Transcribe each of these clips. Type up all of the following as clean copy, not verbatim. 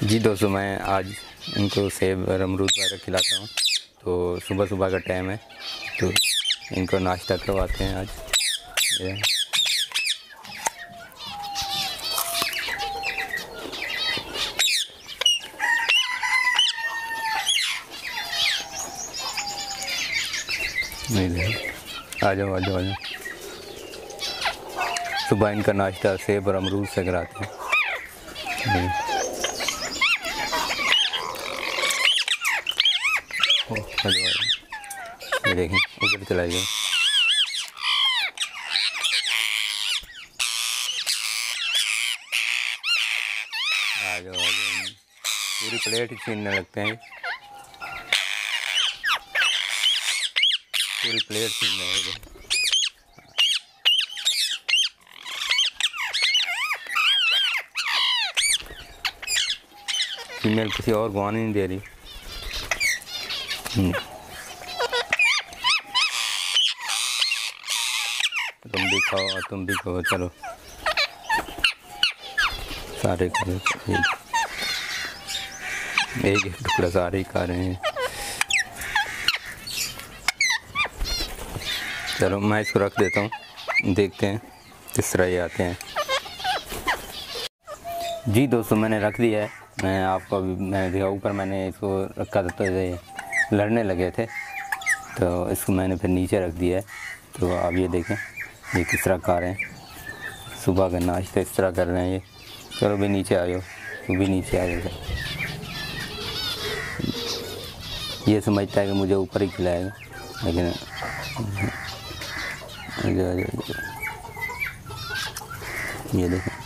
जी दोस्तों, मैं आज इनको सेब और अमरूद वगैरह खिलाता हूँ। तो सुबह सुबह का टाइम है, तो इनको नाश्ता करवाते हैं आज। आ जाओ। सुबह इनका नाश्ता सेब और अमरूद से कराते हैं। ये देखें, ऊपर चला गया। आ जाओ। पूरी प्लेट छीनने लगते हैं, पूरी प्लेट छीनने लगते हैं। फीमेल किसी और को आने नहीं दे रही। तुम भी खाओ, चलो सारे खाओ। एक टुकड़ा सारे खा रहे हैं। चलो मैं इसको रख देता हूँ, देखते हैं किस तरह ये आते हैं। जी दोस्तों, मैंने रख दिया है। मैं आपको अभी मैंने इसको रखा था तो लड़ने लगे थे, तो इसको मैंने फिर नीचे रख दिया है। तो आप ये देखें, ये किस तरह खा रहे हैं। सुबह का नाश्ता इस तरह कर रहे हैं ये। चलो भी नीचे आ जाओ, तुम भी नीचे आ जाओ। ये समझता है कि मुझे ऊपर ही खिलाएगा, लेकिन ये देखें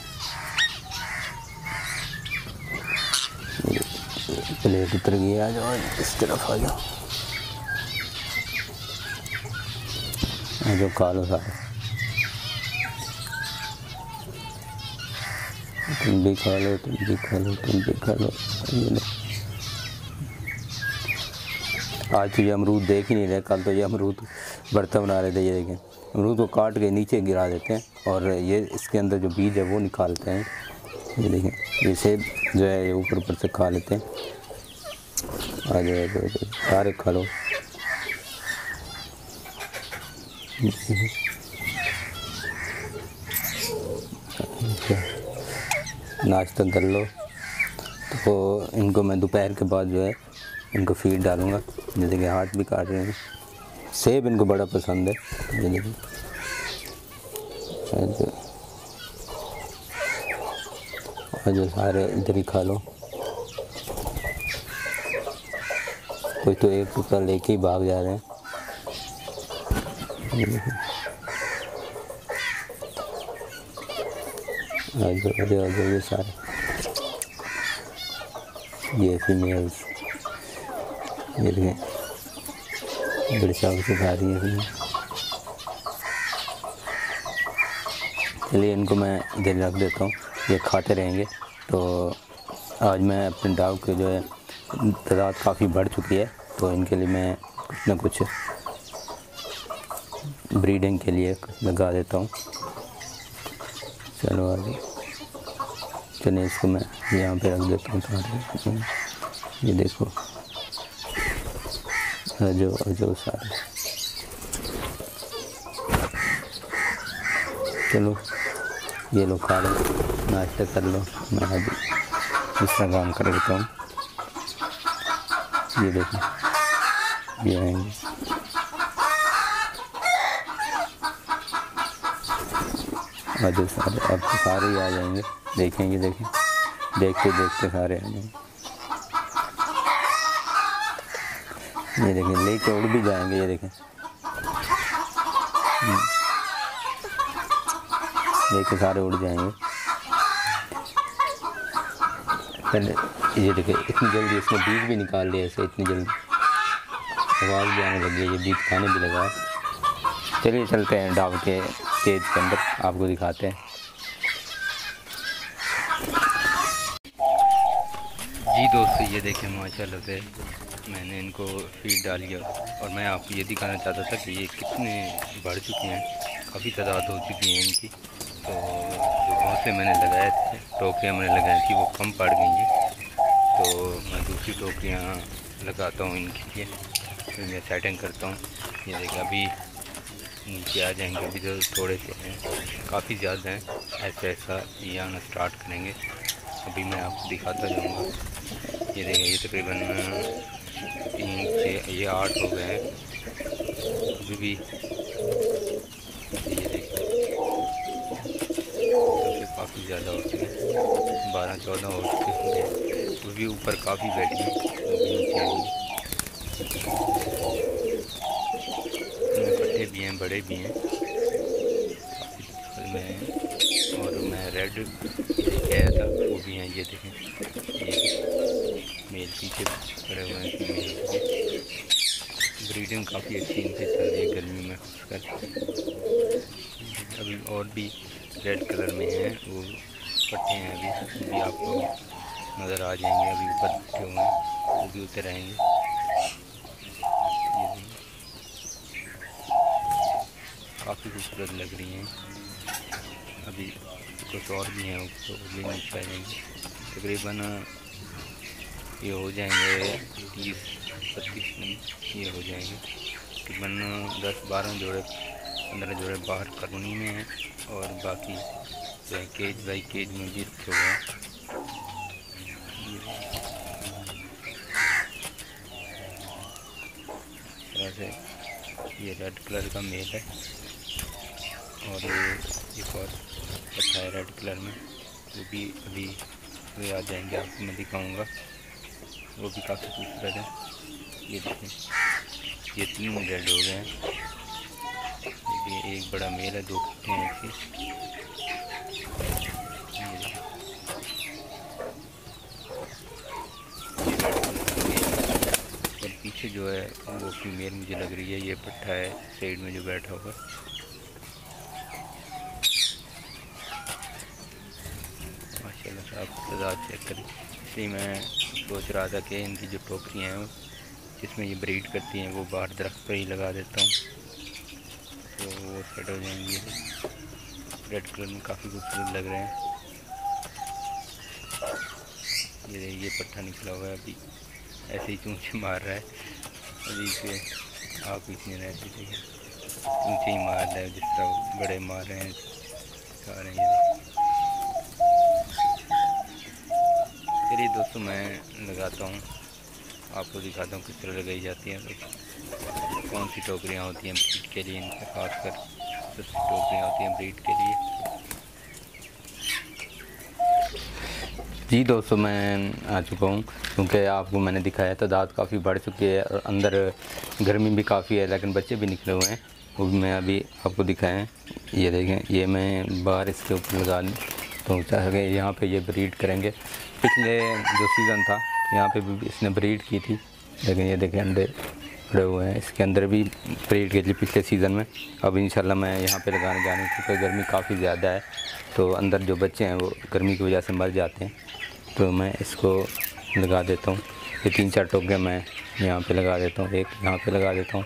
प्लेट उतर गई। आ जाओ, इस तरफ आ जाओ, खा लो सारे, तुम भी खा लो। आज तो ये अमरूद देख ही नहीं रहे, कल तो ये अमरूद भरता बना रहे थे। ये देखें, अमरूद को काट के नीचे गिरा देते हैं और ये इसके अंदर जो बीज है वो निकालते हैं। ये देखें, ये सेब जो है ये ऊपर से खा लेते हैं। आ जाओ, सारे खा लो। नाश्ता कर लो। तो इनको मैं दोपहर के बाद जो है इनको फीड डालूँगा। जैसे कि हाथ भी काट रहे हैं। सेब इनको बड़ा पसंद है। जो सारे इधर ही खा लो। कोई तो एक टुकड़ा लेके ही भाग जा रहे हैं। आज ये सारे ये फीमेल्स बड़े चाव से खा रही है। चलिए इनको मैं इधर रख देता हूँ, ये खाते रहेंगे। तो आज मैं अपने डॉग के जो है तादाद काफ़ी बढ़ चुकी है, तो इनके लिए मैं कुछ ना कुछ ब्रीडिंग के लिए लगा देता हूँ। चलो आगे, चलिए इसको मैं यहाँ पे रख देता हूँ। ये देखो जो सारे, चलो ये लोग खा लो, नाश्ता कर लो। मैं अभी दूसरा काम कर देता हूँ। ये देखो ये आएंगे, आज सारे अब तो सारे ही आ जाएंगे। देखते सारे आ जाएंगे। ये देखें, लेके उड़ भी जाएंगे। ये देखें, लेके सारे उड़ जाएंगे। ये देखे, इतनी जल्दी इसने बीज भी निकाल लिया। ऐसे इतनी जल्दी आवाज़ भी आने लगी है, ये बीज खाने भी लगा। चलिए चलते हैं डाब के केज के अंदर, आपको दिखाते हैं। जी दोस्तों, ये देखें माशाल्लाह से मैंने इनको फीड डाली है। और मैं आपको ये दिखाना चाहता था कि ये कितने बढ़ चुके हैं, काफ़ी तादाद हो चुकी है इनकी। तो जो घोंसले मैंने लगाए थे, टोकरियाँ मैंने लगाई थी, वो कम पड़ गई हैं। तो मैं दूसरी टोकरियाँ लगाता हूँ इनके लिए, फिर मैं सेटिंग करता हूँ। ये देखिए अभी नीचे आ जाएंगे, अभी जो थोड़े से हैं, काफ़ी ज़्यादा हैं, ऐसा ऐसा ये आना स्टार्ट करेंगे। अभी मैं आपको दिखाता जाऊँगा। ये देखिए ये तकरीबन 3 से ये 8 हो गए हैं अभी भी। ये देखिए काफ़ी ज़्यादा हो चुके हैं, 12-14 हो चुके होंगे। अभी ऊपर काफ़ी बैठी है, पट्टे भी हैं, बड़े भी हैं, काफ़ी में हैं। और मैं रेड लेके था वो भी हैं। ये देखें मेल पीछे पड़े हुए हैं। ब्रीडिंग काफ़ी अच्छी इनसे चल रही है गर्मी में खासकर। अभी और भी रेड कलर में हैं वो पट्टे हैं, अभी आपको नज़र आ जाएंगे। अभी ऊपर बैठे हुए हैं वो भी उतर आएंगे। काफ़ी खूबसूरत लग रही हैं। अभी कुछ और भी हैं वो भी नीचे आ जाएंगे। तकरीबन ये हो जाएंगे 30-32 में ये हो जाएंगे। तकरीबन 10-12 जोड़े 15 जोड़े बाहर कॉलोनी में हैं और बाकी जो है केज बाई केज में भी रखे हुए हैं। ये रेड कलर का मेल है और ये एक और अच्छा है रेड कलर में, वो भी अभी वे आ जाएंगे, आपको मैं दिखाऊंगा। वो भी काफ़ी खूबसूरत है। ये देखें ये 3 रेड हो गए हैं। ये एक बड़ा मेल है, 2 पट्टे हैं इसके। पीछे जो है वो फीमेल मुझे लग रही है, ये पट्टा है साइड में जो बैठा होगा। माशाल्लाह आप तादाद चेक करें। इसलिए मैं सोच रहा था कि इनकी जो टोकरियाँ हैं जिसमें ये ब्रीड करती हैं वो बाहर दरख्त पर ही लगा देता हूँ, तो वो सेट हो जाएंगे। रेड कलर में काफ़ी खूबसूरत लग रहे हैं। ये पट्टा निकला हुआ है, अभी ऐसे ही चूंचे मार रहा है। अभी से आप इतने रहते थे चूंचे ही मार रहा है, जिस तरह बड़े मार रहे हैं सारे। चलिए दोस्तों मैं लगाता हूँ, आपको दिखाता हूँ किस तरह लगाई जाती है, तो कौन सी टोकरियाँ होती हैं ब्रीड के लिए, इनका खासकर कुछ टोकरियाँ होती हैं ब्रीड के लिए। जी दोस्तों मैं आ चुका हूँ, क्योंकि आपको मैंने दिखाया तादाद काफ़ी बढ़ चुकी है और अंदर गर्मी भी काफ़ी है, लेकिन बच्चे भी निकले हुए हैं, वो भी मैं अभी आपको दिखाएँ। ये देखें ये मैं बाहर इसके ऊपर लगा लूँ तो चाहे यहाँ पे ये ब्रीड करेंगे। पिछले जो सीज़न था यहाँ पे भी इसने ब्रीड की थी, लेकिन ये देखें अंडे पड़े हुए हैं इसके अंदर भी ब्रीड की थी पिछले सीज़न में। अब इंशाल्लाह मैं यहाँ पे लगाने जाने क्योंकि गर्मी काफ़ी ज़्यादा है, तो अंदर जो बच्चे हैं वो गर्मी की वजह से मर जाते हैं, तो मैं इसको लगा देता हूँ। ये 3-4 टोकरियाँ मैं यहाँ पे लगा देता हूँ, एक यहाँ पे लगा देता हूँ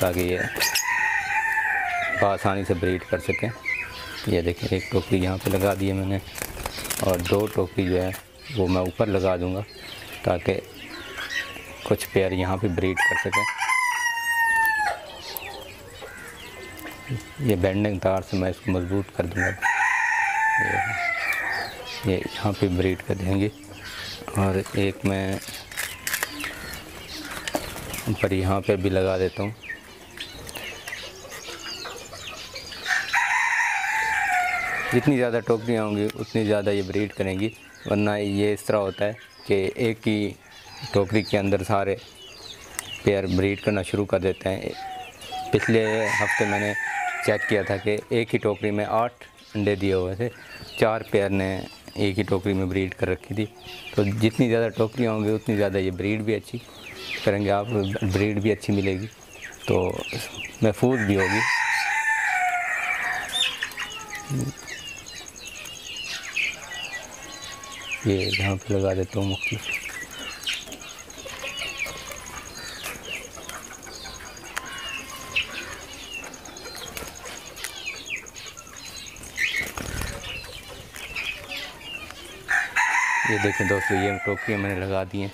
ताकि ये आसानी से ब्रीड कर सकें। ये देखें एक टोकरी यहाँ पे लगा दी है मैंने, और 2 टोकरी जो है वो मैं ऊपर लगा दूँगा ताकि कुछ पेयर यहाँ पे ब्रीड कर सकें। ये बेंडिंग तार से मैं इसको मजबूत कर दूँगा, ये यहाँ पे ब्रीड कर देंगे। और एक मैं ऊपर यहाँ पे भी लगा देता हूँ। जितनी ज़्यादा टोकरियाँ होंगी उतनी ज़्यादा ये ब्रीड करेंगी, वरना ये इस तरह होता है कि एक ही टोकरी के अंदर सारे पेयर ब्रीड करना शुरू कर देते हैं। पिछले हफ्ते मैंने चेक किया था कि एक ही टोकरी में 8 अंडे दिए हुए थे, 4 पेयर ने एक ही टोकरी में ब्रीड कर रखी थी। तो जितनी ज़्यादा टोकरियाँ होंगी उतनी ज़्यादा ये ब्रीड भी अच्छी करेंगे, आप ब्रीड भी अच्छी मिलेगी, तो महफूज भी होगी। ये यहाँ पे लगा देता हूँ मुख्तलिफ। ये देखें दोस्तों, ये टोकरियाँ मैंने लगा दी हैं।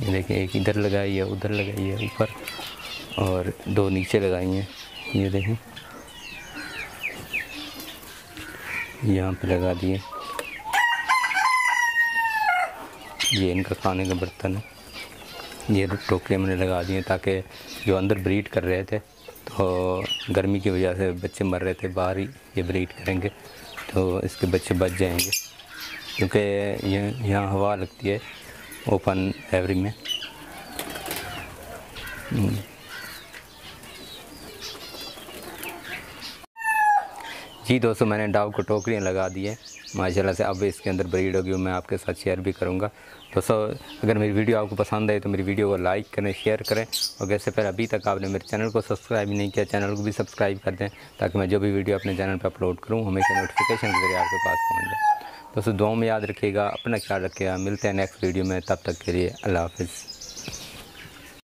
ये देखें, एक इधर लगाई है, उधर लगाई है ऊपर, और दो नीचे लगाई हैं। ये देखें यहाँ पे लगा दिए। ये इनका खाने का बर्तन है। ये टोकरियाँ मैंने लगा दी हैं ताकि जो अंदर ब्रीड कर रहे थे, तो गर्मी की वजह से बच्चे मर रहे थे, बाहर ही ये ब्रीड करेंगे तो इसके बच्चे बच जाएंगे, क्योंकि यहाँ हवा लगती है ओपन एवरी में। जी दोस्तों, मैंने डाव को टोकरियाँ लगा दी है माशाल्लाह से। अब इसके अंदर ब्रीड होगी, मैं आपके साथ शेयर भी करूँगा। दोस्तों, अगर मेरी वीडियो आपको पसंद आए तो मेरी वीडियो को लाइक करें, शेयर करें, और जैसे फिर अभी तक आपने मेरे चैनल को सब्सक्राइब नहीं किया, चैनल को भी सब्सक्राइब कर दें, ताकि मैं जो भी वीडियो अपने चैनल पर अपलोड करूँ हमेशा नोटिफिकेशन के जरिए आपके पास पहुँच जाए। दोस्तों, दुआओं में याद रखिएगा, अपना ख्याल रखिएगा। मिलते हैं नेक्स्ट वीडियो में, तब तक के लिए अल्लाह हाफिज़।